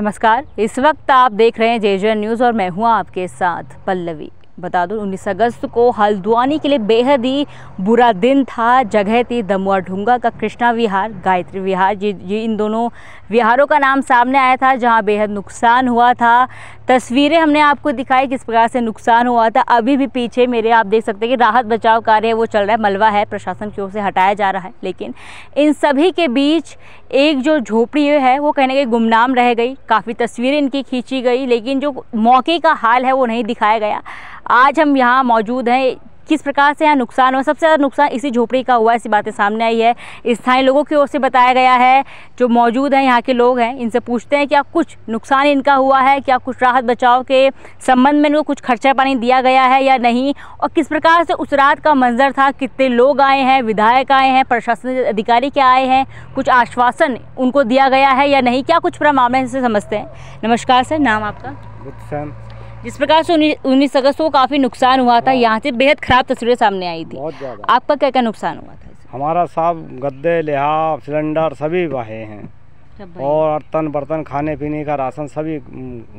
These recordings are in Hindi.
नमस्कार, इस वक्त आप देख रहे हैं जेजेएन न्यूज और मैं हूं आपके साथ पल्लवी। बता दूं 19 अगस्त को हल्द्वानी के लिए बेहद ही बुरा दिन था। जगह थी दमुआढूंगा का कृष्णा विहार, गायत्री विहार। ये इन दोनों विहारों का नाम सामने आया था, जहां बेहद नुकसान हुआ था। तस्वीरें हमने आपको दिखाई किस प्रकार से नुकसान हुआ था। अभी भी पीछे मेरे आप देख सकते हैं कि राहत बचाव कार्य है, वो चल रहा है। मलबा है, प्रशासन की ओर से हटाया जा रहा है। लेकिन इन सभी के बीच एक जो झोपड़ी है वो कहीं ना कहीं गुमनाम रह गई। काफ़ी तस्वीरें इनकी खींची गई, लेकिन जो मौके का हाल है वो नहीं दिखाया गया। आज हम यहाँ मौजूद हैं, किस प्रकार से यहाँ नुकसान हुआ। सबसे ज़्यादा नुकसान इसी झोपड़ी का हुआ, ऐसी बातें सामने आई है। स्थानीय लोगों की ओर से बताया गया है, जो मौजूद हैं यहाँ के लोग हैं, इनसे पूछते हैं क्या कुछ नुकसान इनका हुआ है, क्या कुछ राहत बचाव के संबंध में इनको कुछ खर्चा पानी दिया गया है या नहीं, और किस प्रकार से उस रात का मंजर था। कितने लोग आए हैं, विधायक आए हैं, प्रशासनिक अधिकारी क्या आए हैं, कुछ आश्वासन उनको दिया गया है या नहीं, क्या कुछ पूरा मामला इनसे समझते हैं। नमस्कार सर, नाम आपका? जिस प्रकार से 19 अगस्त को काफ़ी नुकसान हुआ था, यहाँ से बेहद ख़राब तस्वीरें सामने आई थी, आपका क्या क्या नुकसान हुआ था? हमारा साहब गद्दे, लिहाफ, सिलेंडर सभी बहे हैं, और बर्तन खाने पीने का राशन सभी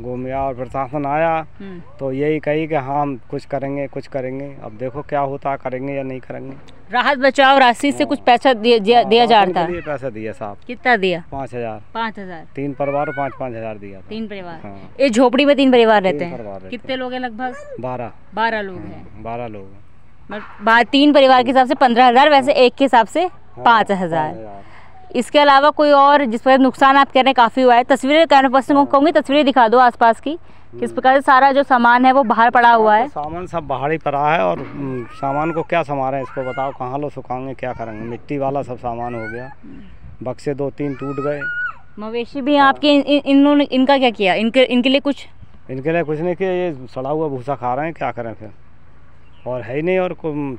गुम गया। और प्रशासन आया तो यही कही कि हाँ हम कुछ करेंगे अब देखो क्या होता, करेंगे या नहीं करेंगे। राहत बचाव राशि से कुछ पैसा दिया जा रहा था। पैसा दिया साहब, कितना दिया? 5,000। 5,000 तीन परिवार, 5,000 दिया। 3 परिवार, हाँ। इस झोपड़ी में 3 परिवार रहते हैं। कितने लोग हैं? लगभग 12 लोग हैं। 12 लोग, 3 परिवार के हिसाब से 15,000, वैसे एक के हिसाब से 5,000। इसके अलावा कोई और जिस पर नुकसान आप कह रहे हैं काफी हुआ है? तस्वीरें कहूँगी, तस्वीरें दिखा दो आसपास की, किस प्रकार से सारा जो सामान है वो बाहर पड़ा हुआ है। सामान सब बाहर ही पड़ा है, और सामान को क्या संभाल रहे हैं इसको बताओ, कहाँ लो सुखाएंगे, क्या करेंगे। मिट्टी वाला सब सामान हो गया, बक्से 2-3 टूट गए। मवेशी भी आपके इन्होंने इनका क्या किया? इनके लिए कुछ नहीं किया, ये सड़ा हुआ भूसा खा रहे हैं, क्या करें फिर, और है ही नहीं और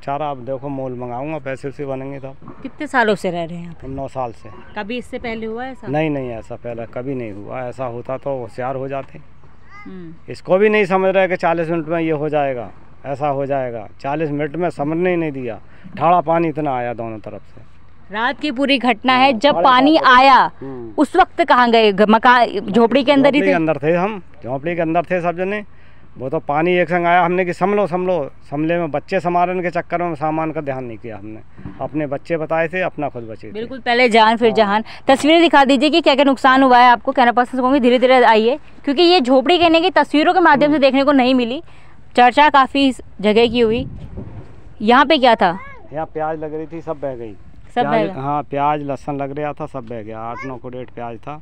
चारा। आप देखो मोल मंगाऊंगा, पैसे उसे बनेंगे तब। कितने सालों से रह रहे हैं आप? 9 साल से। कभी इससे पहले हुआ ऐसा? नहीं, ऐसा पहले कभी नहीं हुआ। ऐसा होता तो होशियार हो जाते। इसको भी नहीं समझ रहा है कि 40 मिनट में ये हो जाएगा, ऐसा हो जाएगा। 40 मिनट में समझने ही नहीं दिया। ठाड़ा पानी इतना आया दोनों तरफ से। रात की पूरी घटना है, जब पानी आया उस वक्त कहाँ गए? मकान झोपड़ी के अंदर ही थे? अंदर थे हम, झोपड़ी के अंदर थे सब जने। वो तो पानी एक संग आया, हमने कि समले में बच्चे संभालने के चक्कर में सामान का ध्यान नहीं किया हमने। अपने बच्चे बताए थे, अपना खुद बचे। बिल्कुल पहले जान फिर जहान। तस्वीरें दिखा दीजिए कि क्या क्या नुकसान हुआ है आपको। कहना पसंद करूँगी धीरे धीरे आइए, क्योंकि ये झोपड़ी कहने की तस्वीरों के माध्यम से देखने को नहीं मिली। चर्चा काफ़ी जगह की हुई। यहाँ पे क्या था? यहाँ प्याज लग रही थी, सब बह गई। हाँ, प्याज लहसुन लग रहा था, सब बह गया। 8-9 क्रेट प्याज था,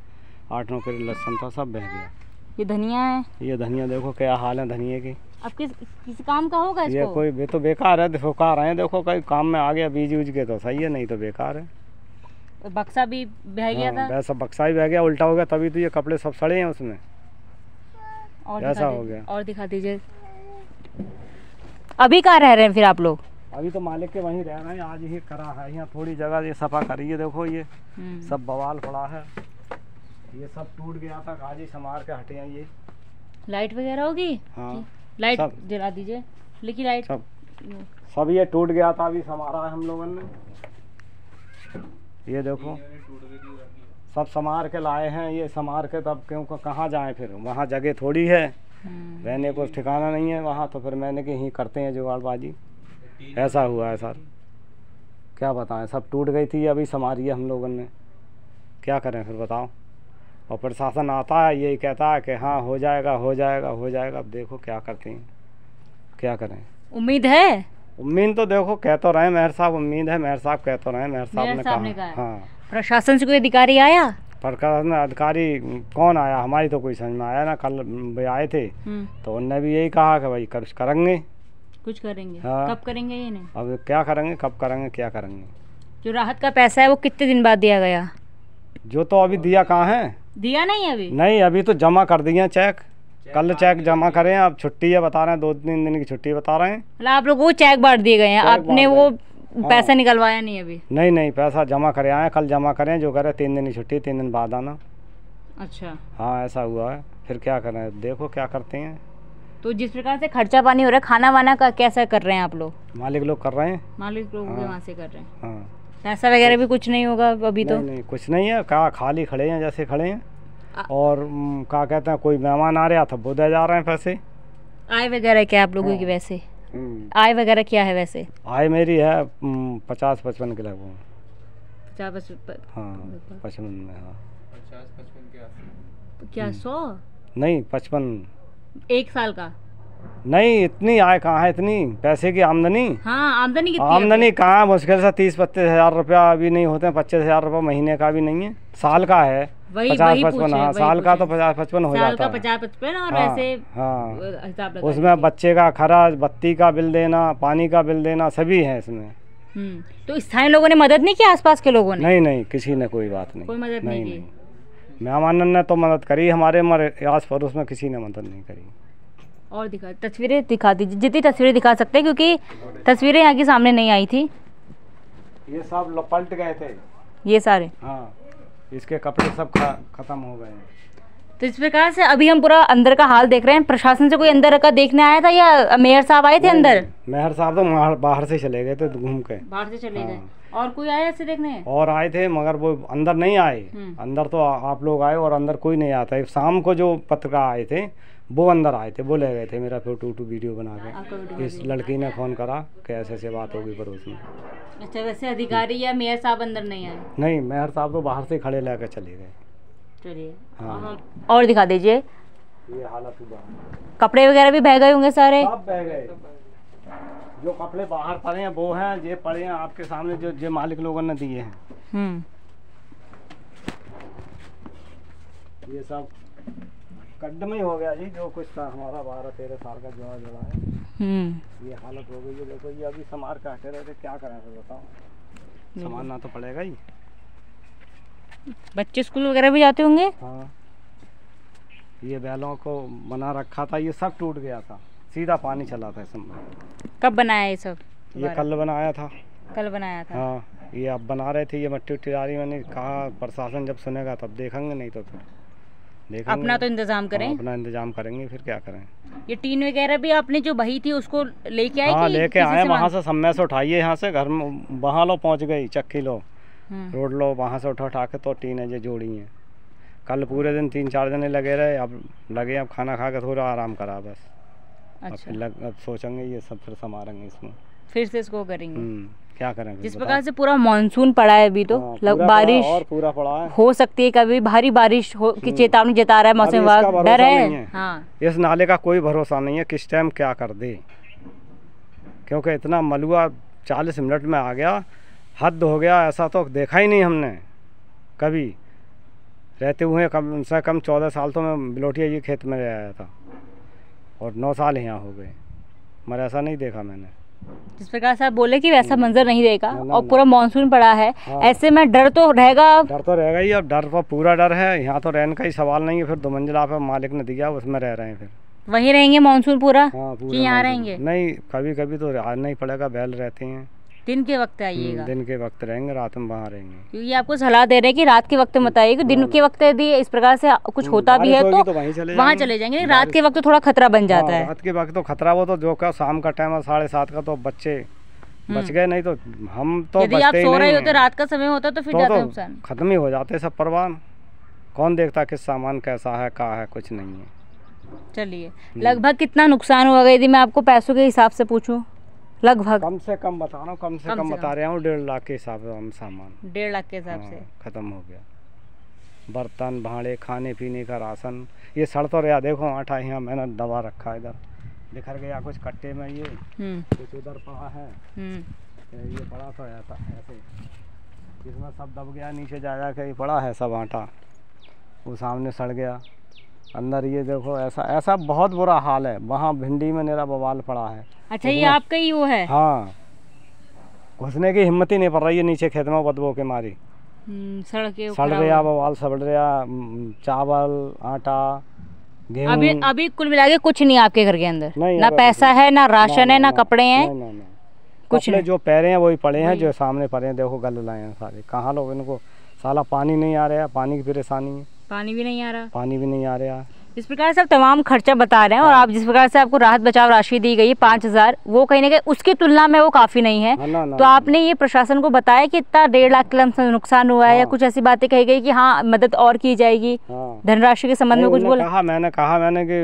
8-9 क्रेट लहसुन था, सब बह गया। ये धनिया है, ये धनिया देखो क्या हाल है धनिया की। अब किस काम का होगा इसको? ये कोई तो बेकार है, धोखा रहे हैं। देखो कहीं काम में आ गया बीज उज के तो सही है, नहीं तो बेकार है। बक्सा भी बह गया था। वैसा बक्सा ही बह गया, उल्टा हो गया, तभी तो ये कपड़े सब सड़े हैं उसमें। और ऐसा हो गया। और दिखा दीजिए। अभी कहाँ रह रहे हैं फिर आप लोग? अभी तो मालिक के वहीं रह रहे हैं। आज ही करा है, यहाँ थोड़ी जगह ये सफा करिए। देखो ये सब बवाल पड़ा है, ये सब टूट गया था। गाजी समार के हटे हैं। ये लाइट वगैरह होगी? हाँ, लाइट जला दीजिए। लेकिन लाइट सब ये टूट गया था, अभी समारा है हम लोगों ने। ये देखो सब समार के लाए हैं। ये समार के तब क्योंकि कहाँ जाएं फिर, वहाँ जगह थोड़ी है, रहने को ठिकाना नहीं है वहाँ। तो फिर मैंने कि यहीं करते हैं जुगाड़बाजी। ऐसा हुआ है सर, क्या बताएं। सब टूट गई थी, अभी समारी है हम लोगों ने। क्या करें फिर बताओ। और प्रशासन आता है, यही कहता है कि हाँ हो जाएगा अब देखो क्या करते हैं, क्या करें। उम्मीद है? उम्मीद तो देखो कह तो रहे हैं मेहर साहब, उम्मीद है। मेहर साहब कह तो रहे हैं, मेहर साहब ने कहा। हाँ, प्रशासन से कोई अधिकारी आया? प्रशासन अधिकारी कौन आया, हमारी तो कोई समझ में आया ना। कल भी आए थे तो उनने भी यही कहा कि भाई कुछ करेंगे, हाँ। कब करेंगे ये नहीं, अब क्या करेंगे, कब करेंगे, क्या करेंगे। जो राहत का पैसा है वो कितने दिन बाद दिया गया? जो तो अभी दिया कहाँ है, दिया नहीं अभी। नहीं, अभी तो जमा कर दिए चेक, कल चेक जमा करें। अब छुट्टी है बता रहे हैं, 2-3 दिन की छुट्टी बता रहे हैं। मतलब आप लोग वो चेक बांट दिए गए हैं, आपने वो पैसा निकलवाया नहीं अभी? नहीं, पैसा जमा करे आए, कल जमा करें। जो करे 3 दिन की छुट्टी, 3 दिन बाद आना। अच्छा, हाँ ऐसा हुआ है। फिर क्या करें, देखो क्या करते हैं। तो जिस प्रकार से खर्चा पानी हो रहा है, खाना वाना का कैसा कर रहे हैं आप लोग? मालिक लोग कर रहे हैं, मालिक लोग वहाँ से कर रहे हैं। पैसा वगैरह भी कुछ नहीं होगा अभी तो? नहीं, कुछ नहीं है, कहा खाली खड़े हैं, जैसे खड़े हैं। और क्या कहते हैं कोई मेहमान आ रहा था वो दे जा रहे हैं पैसे। आय वगैरह क्या आप लोगों की वैसे? आय वगैरह क्या है वैसे? आय मेरी है 50-55 के लगभग। 50-55? हाँ 55 में। हाँ 50-55 क्या 100? नहीं 55 एक साल का। नहीं इतनी आय कहाँ है, इतनी पैसे की आमदनी। हाँ आमदनी कितनी? आमदनी कहाँ, मुश्किल से 30-32 हज़ार रुपया अभी नहीं होते हैं, 25 हज़ार रुपया महीने का भी नहीं है, साल का है 50-55। हाँ साल का तो 50-55 हो जाता है, 50-55। और वैसे हाँ उसमें बच्चे का खर्च, बत्ती का बिल देना, पानी का बिल देना सभी है इसमें। तो स्थानीय लोगों ने मदद नहीं की, आसपास के लोगों ने? नहीं नहीं किसी ने कोई बात नहीं, कोई मदद नहीं। मेहमान ने तो मदद करी, हमारे आस पड़ोस में किसी ने मदद नहीं करी। और दिखा तस्वीरें दिखा दीजिए, जितनी तस्वीरें दिखा सकते हैं क्योंकि तस्वीरें यहाँ के सामने नहीं आई थी। ये सब लोग पलट गए थे ये सारे। हाँ इसके कपड़े सब खत्म हो गए। तो इस प्रकार से अभी हम पूरा अंदर का हाल देख रहे हैं। प्रशासन से कोई अंदर का देखने आया था या मेयर साहब आए थे अंदर? मेयर साहब तो बाहर से चले गए थे घूम के, बाहर से चले गए। और कोई आया ऐसे देखने? और आए थे मगर वो अंदर नहीं आए। अंदर तो आप लोग आए और अंदर कोई नहीं आता। शाम को जो पत्रकार आए थे वो अंदर आए थे, वो ले गए थे मेरा फोटो वीडियो बना के। इस लड़की ने फोन करा कि ऐसे ऐसे बात होगी पड़ोस में। अच्छा वैसे अधिकारी या मेयर साहब अंदर नहीं आए? नहीं मेयर साहब तो बाहर से खड़े लेकर चले गए। चलिए हाँ। और दिखा दीजिए ये हालत। कपड़े वगैरह भी बह गए होंगे सारे? सब बह गए। जो कपड़े बाहर पड़े हैं वो हैं, ये पड़े हैं आपके सामने जो मालिक लोगों ने दिए हैं ये सब कदम ही हो गया जी। जो कुछ था हमारा 12-13 साल का जोड़ा जोड़ा है ये हालत हो गई है। देखो ये अभी समार काटे रहे थे, क्या करा फिर बताओ, संभालना तो पड़ेगा ही। बच्चे स्कूल वगैरह भी जाते होंगे? हाँ ये बैलों को बना रखा था, ये सब टूट गया था, सीधा पानी चला था इसमें। कब बनाया ये सब? ये कल बनाया था। कल बनाया था हाँ। ये अब बना रहे थे, ये मट्टी उट्टी डाली। मैंने कहा प्रशासन जब सुनेगा तब देखेंगे, नहीं तो अपना तो इंतजाम करें। हाँ, अपना इंतजाम करेंगे फिर क्या करें। ये टीन वगैरह भी आपने जो बही थी उसको लेके आए? हाँ लेके आए वहाँ से, समय से उठाइए यहाँ से घर में, वहाँ लो पहुँच गई चक्की लो रोड लो, वहाँ से उठा उठा के तो टीन है जो जोड़ी है। कल पूरे दिन 3-4 दिन लगे रहे, अब लगे अब खाना खा के थोड़ा आराम करा बस। अच्छा अब सोचेंगे ये सब फिर संभालेंगे, इसमें फिर से इसको करेंगे क्या करें। जिस प्रकार से पूरा मानसून पड़ा है अभी तो बारिश और पूरा पड़ा है, हो सकती है कभी भारी बारिश हो की चेतावनी जता रहा है मौसम विभाग, डर है। हाँ। इस नाले का कोई भरोसा नहीं है किस टाइम क्या कर दे, क्योंकि इतना मलुआ 40 मिनट में आ गया, हद हो गया। ऐसा तो देखा ही नहीं हमने कभी, रहते हुए कम से कम 14 साल तो मैं बिलोटिया ये खेत में रह आया था और 9 साल यहाँ हो गए, मगर ऐसा नहीं देखा मैंने। जिस प्रकार साहब बोले कि वैसा मंजर नहीं रहेगा और पूरा मानसून पड़ा है। हाँ। ऐसे में डर तो रहेगा, डर तो रहेगा ही। अब डर पर पूरा डर है, यहाँ तो रहने का ही सवाल नहीं है। फिर 2 मंजिला पे मालिक ने दिया, उसमें रह रहे हैं, फिर वहीं रहेंगे मानसून पूरा। हाँ, पूरा कि यहाँ रहेंगे नहीं, कभी कभी तो आना ही पड़ेगा। बैल रहते हैं, दिन के वक्त आइएगा, दिन के वक्त रहेंगे, रात में वहाँ रहेंगे। ये आपको सलाह दे रहे हैं कि रात के वक्त मत आइए, दिन के वक्त यदि इस प्रकार से कुछ होता भी है तो वहाँ चले जाएंगे। रात के वक्त तो थोड़ा खतरा बन जाता है। रात के वक्त तो खतरा, वो तो जो का शाम का टाइम है 7:30 का, तो बच्चे बच गए, नहीं तो हम तो यदि आप सो रहे होते, रात का समय होता तो फिर खत्म ही हो जाते सब परवान। कौन देखता किस सामान कैसा है, कहाँ है, कुछ नहीं है। चलिए लगभग कितना नुकसान हुआ यदि मैं आपको पैसों के हिसाब से पूछूँ? लगभग कम से कम बता रहा हूँ, कम से कम बता रहा हूँ 1.5 लाख के हिसाब से। हम सामान 1.5 लाख के हिसाब से खत्म हो गया। बर्तन, भाड़े, खाने पीने का राशन, ये सड़ तो रहा। देखो आटा यहाँ मैंने दबा रखा है, इधर बिखर गया कुछ कट्टे में, ये कुछ उधर पड़ा है, ये पड़ा तो ऐसा ऐसे इसमें सब दब गया, नीचे जा जा के पड़ा है सब आटा, वो सामने सड़ गया अंदर। ये देखो ऐसा ऐसा बहुत बुरा हाल है। वहाँ भिंडी में मेरा बवाल पड़ा है। अच्छा ये आपका ही वो है? हाँ घुसने की हिम्मत ही नहीं पड़ रही है नीचे खेत में, बदबू के मारी सड़ रहा बवाल, सड़ रहा चावल, आटा, गेहूं। अभी कुल मिला के कुछ नहीं आपके घर के अंदर? ना पैसा है, ना राशन है, ना कपड़े हैं, कुछ नहीं। जो पैरे हैं वही पड़े हैं, जो सामने पड़े हैं देखो गल लाए हैं सारे। कहाँ लोग इनको साला, पानी नहीं आ रहा है, पानी की परेशानी है, पानी भी नहीं आ रहा जिस प्रकार से आप तमाम खर्चा बता रहे हैं और आप जिस प्रकार से आपको राहत बचाव राशि दी गई 5,000, वो कहीं ना कहीं उसकी तुलना में वो काफ़ी नहीं है। तो आपने ये प्रशासन को बताया कि इतना 1.5 लाख का नुकसान हुआ है, या कुछ ऐसी बातें कही गई कि हाँ मदद और की जाएगी? धनराशि के संबंध में कुछ बोला? मैंने कहा कि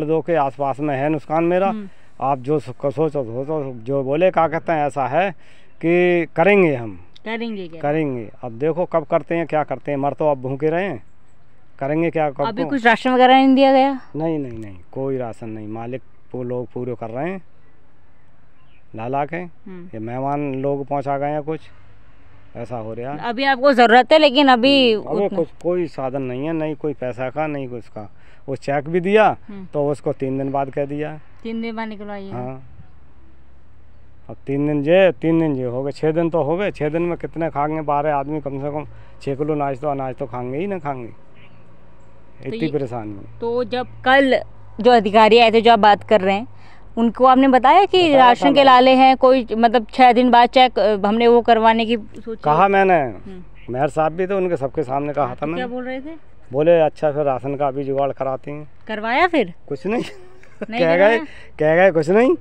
1.5-2 के आसपास में है नुकसान मेरा। आप जो सोचो जो बोले, क्या कहते हैं, ऐसा है कि करेंगे, हम करेंगे। अब देखो कब करते हैं, क्या करते हैं। मर तो आप भूखे रहे हैं, करेंगे क्या? अभी कुछ राशन वगैरह नहीं दिया गया? नहीं, कोई राशन नहीं। मालिक वो लोग पूरे कर रहे हैं लाला के, ये मेहमान लोग पहुंचा गए हैं, कुछ ऐसा हो रहा है। अभी आपको ज़रूरत है, लेकिन अभी कुछ कोई साधन नहीं है, नहीं कोई पैसा का, नहीं कुछ का। वो चेक भी दिया तो उसको 3 दिन बाद कह दिया, 3 दिन बाद निकलवाइए। हाँ, अब 3 दिन जे, 3 दिन जे हो गए, 6 दिन तो हो गए। 6 दिन में कितने खाएंगे? 12 आदमी कम से कम 6 किलो अनाज तो खाएंगे ही ना, खाएंगे। इतनी परेशानी। तो जब कल जो अधिकारी आए थे, जो आप बात कर रहे हैं, उनको आपने बताया कि राशन के लाले हैं, कोई मतलब 6 दिन बाद चेक हमने वो करवाने की सोची? कहा मैंने, मेहर साहब भी थे, उनके सबके सामने कहा था मैंने। क्या बोल रहे थे? बोले अच्छा फिर राशन का भी जुगाड़ कराते हैं। करवाया फिर? कुछ नहीं, कह गए कुछ नहीं,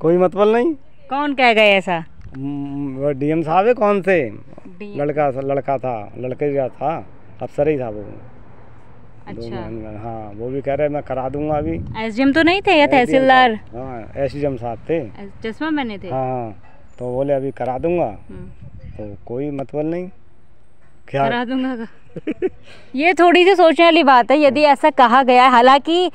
कोई मतलब नहीं। कौन कह गए ऐसा? डीएम साहब है, कौन से लड़का था अफसर ही था वो। अच्छा। हाँ, वो भी कह रहे मैं करा दूंगा अभी। एसडीएम तो नहीं थे या तहसीलदार? हाँ, एसडीएम साहब थे, चश्मा पहने थे। हाँ, तो बोले अभी करा दूंगा, तो कोई मतलब नहीं, क्या करा दूंगा। ये थोड़ी सी सोचने वाली बात है यदि ऐसा कहा गया है। हालांकि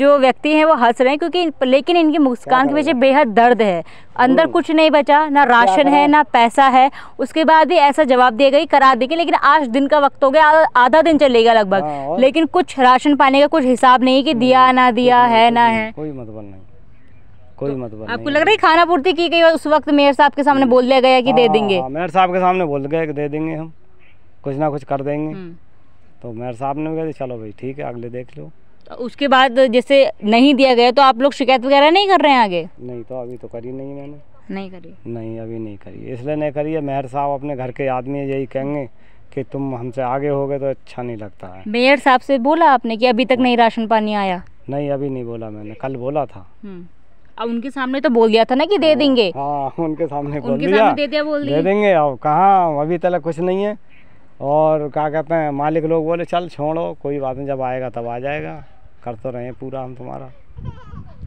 जो व्यक्ति हैं वो हंस रहे हैं, क्योंकि लेकिन इनकी मुस्कान के पीछे बेहद दर्द है। अंदर कुछ नहीं बचा, ना राशन है ना पैसा है। उसके बाद भी ऐसा जवाब दिया गया करा देंगे, लेकिन आज दिन का वक्त हो गया, आधा दिन चलेगा लगभग, लेकिन कुछ राशन पाने का कुछ हिसाब नहीं कि दिया ना दिया, है ना है, कोई मतलब नहीं। कोई मतलब आपको लग रहा है खाना पूर्ति की गई? उस वक्त मेयर साहब के सामने बोल दिया गया कि दे देंगे, मेयर साहब के सामने बोल गए कि दे देंगे, हम कुछ ना कुछ कर देंगे। तो मेयर साहब ने कहा चलो भाई ठीक है, अगले देख लो। तो उसके बाद जैसे नहीं दिया गया तो आप लोग शिकायत वगैरह नहीं कर रहे हैं आगे? नहीं, तो अभी तो करी नहीं मैंने, अभी नहीं करी। इसलिए नहीं करी है, मेयर साहब अपने घर के आदमी यही कहेंगे कि तुम हमसे आगे हो गए तो अच्छा नहीं लगता है। मेयर साहब से बोला आपने कि अभी तक नहीं राशन पानी आया? नहीं, अभी नहीं बोला मैंने, कल बोला था। उनके सामने तो बोल दिया था ना कि दे देंगे। हाँ, उनके सामने दे देंगे, कहाँ अभी तक कुछ नहीं है। और क्या कहते हैं, मालिक लोग बोले चल छोड़ो कोई बात नहीं, जब आएगा तब आ जाएगा, कर तो रहे हैं पूरा हम तुम्हारा।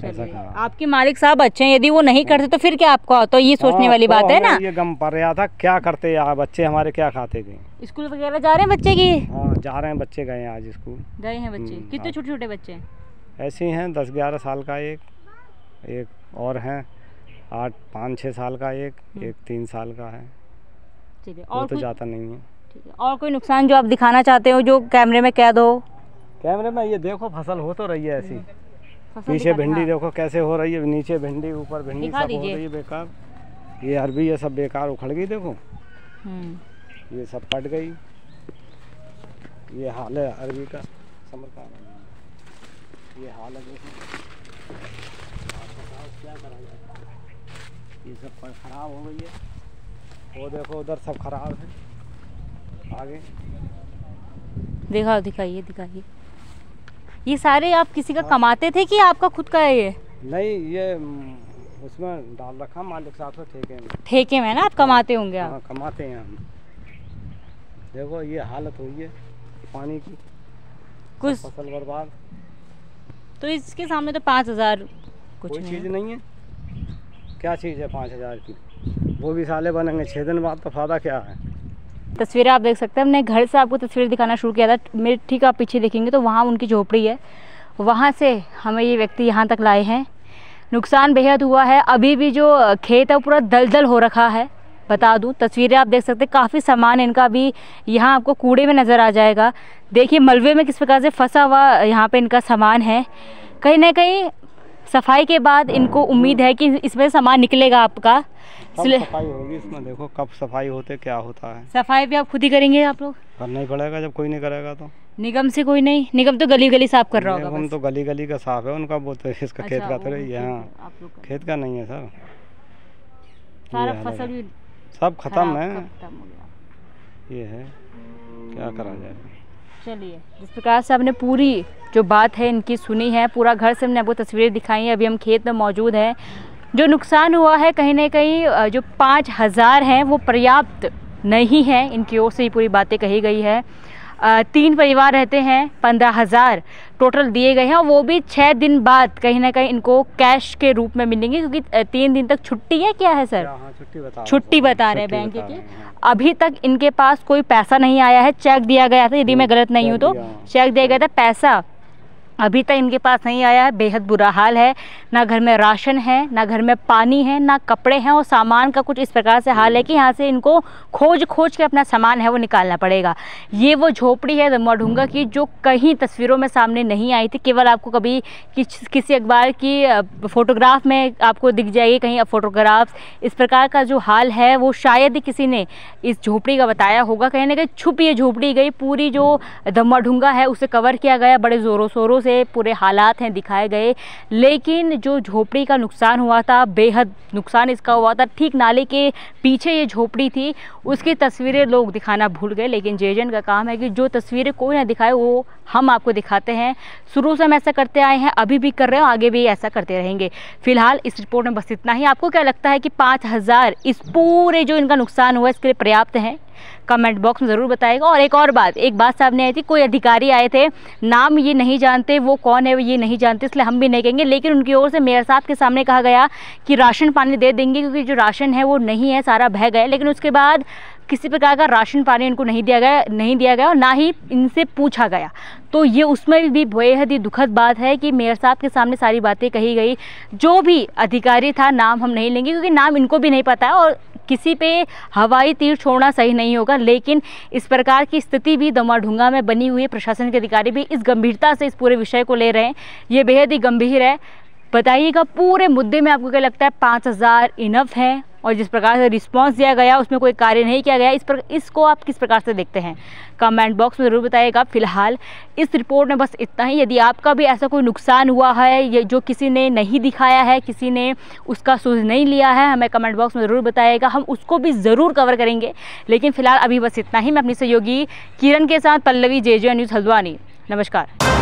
ऐसा कहा। आपके मालिक साहब अच्छे हैं, यदि वो नहीं करते तो फिर क्या आपको? तो ये सोचने वाली तो बात है ना। ये गम पड़ रहा था, क्या करते यार, बच्चे हमारे क्या खाते थे। स्कूल वगैरह जा रहे हैं बच्चे की? हाँ जा रहे हैं, बच्चे गए आज स्कूल गए हैं बच्चे। कितने छोटे छोटे बच्चे हैं? ऐसे ही हैं 10-11 साल का एक और हैं 8-5-6 साल का, एक 3 साल का है। और तो जाता नहीं है। और कोई नुकसान जो आप दिखाना चाहते हो, जो कैमरे में कैद हो? कैमरे में ये देखो फसल हो तो रही है ऐसी, पीछे भिंडी देखो कैसे हो रही है, नीचे भिंडी ऊपर भिंडी, सब हो रही है बेकार। ये अरबी ये सब बेकार उखड़ गई, देखो ये सब पट गई, ये हाल है अरबी का, समर का ये हाल है। ये सब खराब हो गई है, वो देखो उधर सब खराब है। आगे दिखाइए। ये सारे आप किसी का कमाते थे कि आपका खुद का है? ये नहीं, ये उसमें डाल रखा मालिक साहब का, ठेके में ना आप कमाते होंगे आप? हाँ, कमाते हैं हम। देखो ये हालत हुई है पानी की, कुछ फसल बर्बाद। तो इसके सामने तो 5,000 कुछ चीज नहीं है, क्या चीज है 5,000 की? वो भी साले बनेंगे 6 दिन बाद, तो फायदा क्या है। तस्वीरें आप देख सकते हैं, हमने घर से आपको तस्वीर दिखाना शुरू किया था। मेरे ठीक आप पीछे देखेंगे तो वहाँ उनकी झोपड़ी है, वहाँ से हमें ये व्यक्ति यहाँ तक लाए हैं। नुकसान बेहद हुआ है, अभी भी जो खेत है पूरा दलदल हो रखा है। बता दूँ तस्वीरें आप देख सकते हैं, काफ़ी सामान इनका अभी यहाँ आपको कूड़े में नज़र आ जाएगा। देखिए मलबे में किस प्रकार से फंसा हुआ यहाँ पर इनका सामान है। कहीं ना कहीं सफाई के बाद इनको उम्मीद है कि इसमें सामान निकलेगा आपका। इसलिए सफाई होगी इसमें, देखो कब सफाई होते क्या होता है। सफाई भी आप खुद ही करेंगे? आप लोग करना ही पड़ेगा, जब कोई नहीं करेगा तो। निगम से कोई नहीं? निगम तो गली गली साफ कर रहा होगा। हम तो गली गली का साफ है उनका, वो तो इसका खेत का तो यहाँ खेत का नहीं है सर, सारा फसल सब खत्म है, ये है क्या करा जाएगा। चलिए, जिस प्रकार से आपने पूरी जो बात है इनकी सुनी है, पूरा घर से हमने आपको तस्वीरें दिखाई हैं। अभी हम खेत में मौजूद हैं। जो नुकसान हुआ है कहीं ना कहीं जो 5,000 हैं वो पर्याप्त नहीं है, इनकी ओर से ही पूरी बातें कही गई है। 3 परिवार रहते हैं, 15,000 टोटल दिए गए हैं और वो भी 6 दिन बाद कहीं ना कहीं इनको कैश के रूप में मिलेंगे, क्योंकि 3 दिन तक छुट्टी है। क्या है सर? छुट्टी बता रहे हैं बैंक की। अभी तक इनके पास कोई पैसा नहीं आया है। चेक दिया गया था, यदि मैं गलत नहीं हूँ तो चेक दिया गया था, पैसा अभी तक इनके पास नहीं आया है। बेहद बुरा हाल है, ना घर में राशन है, ना घर में पानी है, ना कपड़े हैं और सामान का कुछ इस प्रकार से हाल है कि यहाँ से इनको खोज खोज के अपना सामान है वो निकालना पड़ेगा। ये वो झोपड़ी है दमुआढूंगा की जो कहीं तस्वीरों में सामने नहीं आई थी, केवल आपको कभी किसी अखबार की फ़ोटोग्राफ में आपको दिख जाएगी कहीं फ़ोटोग्राफ्स। इस प्रकार का जो हाल है वो शायद ही किसी ने इस झोपड़ी का बताया होगा। कहीं ना कहीं छुप ये झोपड़ी गई, पूरी जो दमुआढूंगा है उसे कवर किया गया बड़े ज़ोरों शोरों से, पूरे हालात हैं दिखाए गए। लेकिन जो झोपड़ी का नुकसान हुआ था, बेहद नुकसान इसका हुआ था, ठीक नाले के पीछे ये झोपड़ी थी, उसकी तस्वीरें लोग दिखाना भूल गए। लेकिन जेजेएन का काम है कि जो तस्वीरें कोई ना दिखाए वो हम आपको दिखाते हैं। शुरू से हम ऐसा करते आए हैं, अभी भी कर रहे हैं, आगे भी ऐसा करते रहेंगे। फिलहाल इस रिपोर्ट में बस इतना ही। आपको क्या लगता है कि 5,000 इस पूरे जो इनका नुकसान हुआ इसके लिए पर्याप्त है? कमेंट बॉक्स में ज़रूर बताएगा। और एक बात सामने आई थी, कोई अधिकारी आए थे, नाम ये नहीं जानते, वो कौन है ये नहीं जानते, इसलिए हम भी नहीं कहेंगे। लेकिन उनकी ओर से मेयर साहब के सामने कहा गया कि राशन पानी दे देंगे, क्योंकि जो राशन है वो नहीं है, सारा बह गया। लेकिन उसके बाद किसी प्रकार का राशन पानी इनको नहीं दिया गया और ना ही इनसे पूछा गया। तो ये उसमें भी बेहद ही दुखद बात है कि मेयर साहब के सामने सारी बातें कही गई। जो भी अधिकारी था, नाम हम नहीं लेंगे क्योंकि नाम इनको भी नहीं पता है और किसी पे हवाई तीर छोड़ना सही नहीं होगा। लेकिन इस प्रकार की स्थिति भी दमुआढूंगा में बनी हुई है। प्रशासन के अधिकारी भी इस गंभीरता से इस पूरे विषय को ले रहे हैं, ये बेहद ही गंभीर है। बताइएगा पूरे मुद्दे में आपको क्या लगता है, 5,000 इनफ है? और जिस प्रकार से रिस्पांस दिया गया उसमें कोई कार्य नहीं किया गया, इसको आप किस प्रकार से देखते हैं? कमेंट बॉक्स में ज़रूर बताइएगा। फिलहाल इस रिपोर्ट में बस इतना ही। यदि आपका भी ऐसा कोई नुकसान हुआ है, ये जो किसी ने नहीं दिखाया है, किसी ने उसका सुझ नहीं लिया है, हमें कमेंट बॉक्स में ज़रूर बताइएगा, हम उसको भी ज़रूर कवर करेंगे। लेकिन फिलहाल अभी बस इतना ही। मैं अपनी सहयोगी किरण के साथ पल्लवी, जेजेएन न्यूज़ हल्द्वानी। नमस्कार।